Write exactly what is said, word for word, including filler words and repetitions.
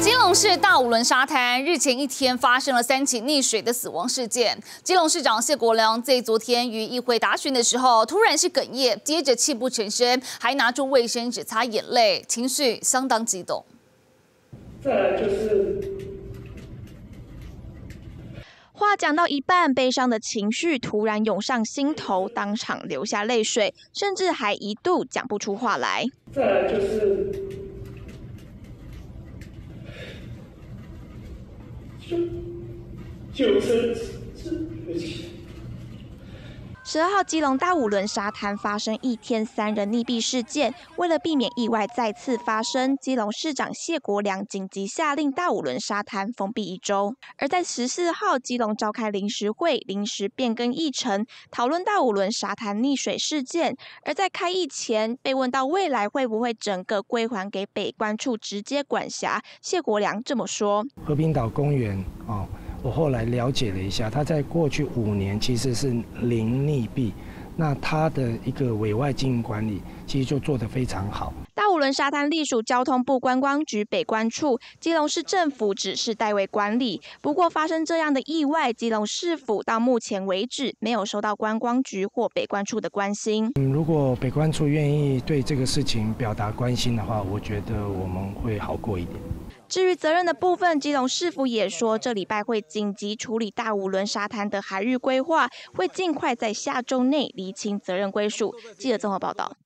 基隆市大武仑沙滩日前一天发生了三起溺水的死亡事件。基隆市长谢国良在昨天与议会答询的时候，突然是哽咽，接着泣不成声，还拿出卫生纸擦眼泪，情绪相当激动。再来就是。 话讲到一半，悲伤的情绪突然涌上心头，当场流下泪水，甚至还一度讲不出话来。再来就是，就这这。 十二号基隆大武仑沙滩发生一天三人溺毙事件，为了避免意外再次发生，基隆市长谢国良紧急下令大武仑沙滩封闭一周。而在十四号，基隆召开临时会，临时变更议程，讨论大武仑沙滩溺水事件。而在开议前，被问到未来会不会整个归还给北关处直接管辖，谢国良这么说：和平岛公园哦。 我后来了解了一下，他在过去五年其实是零溺毙，那他的一个委外经营管理其实就做得非常好。大武仑沙滩隶属交通部观光局北关处，基隆市政府只是代为管理。不过发生这样的意外，基隆市府到目前为止没有收到观光局或北关处的关心。嗯，如果北关处愿意对这个事情表达关心的话，我觉得我们会好过一点。 至于责任的部分，基隆市府也说，这礼拜会紧急处理大武仑沙滩的海域规划，会尽快在下周内厘清责任归属。记者综合报道。